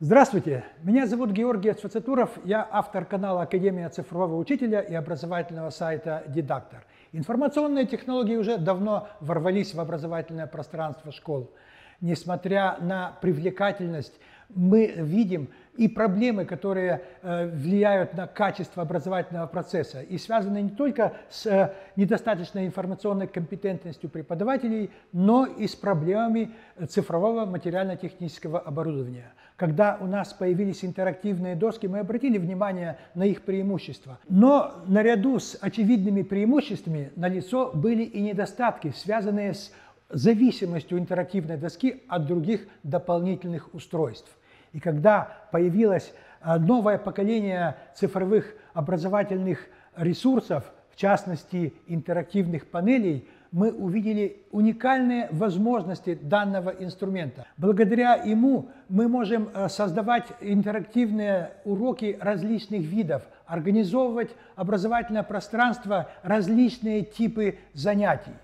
Здравствуйте, меня зовут Георгий Асфоцитуров, я автор канала Академия цифрового учителя и образовательного сайта «Дидактор». Информационные технологии уже давно ворвались в образовательное пространство школ. Несмотря на привлекательность, мы видим и проблемы, которые влияют на качество образовательного процесса и связаны не только с недостаточной информационной компетентностью преподавателей, но и с проблемами цифрового материально-технического оборудования. Когда у нас появились интерактивные доски, мы обратили внимание на их преимущества. Но наряду с очевидными преимуществами налицо были и недостатки, связанные с зависимостью интерактивной доски от других дополнительных устройств. И когда появилось новое поколение цифровых образовательных ресурсов, в частности интерактивных панелей, мы увидели уникальные возможности данного инструмента. Благодаря ему мы можем создавать интерактивные уроки различных видов, организовывать образовательное пространство, различные типы занятий.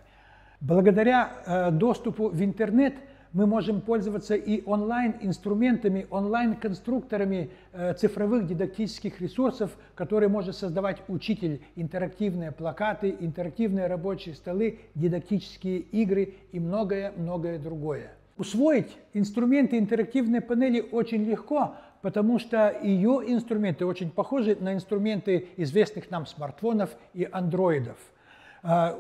Благодаря доступу в интернет мы можем пользоваться и онлайн-инструментами, онлайн-конструкторами цифровых дидактических ресурсов, которые может создавать учитель, интерактивные плакаты, интерактивные рабочие столы, дидактические игры и многое-многое другое. Усвоить инструменты интерактивной панели очень легко, потому что ее инструменты очень похожи на инструменты известных нам смартфонов и андроидов.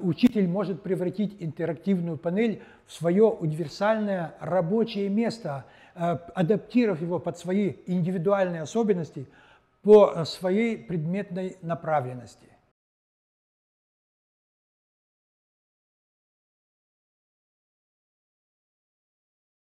Учитель может превратить интерактивную панель в свое универсальное рабочее место, адаптировав его под свои индивидуальные особенности, по своей предметной направленности.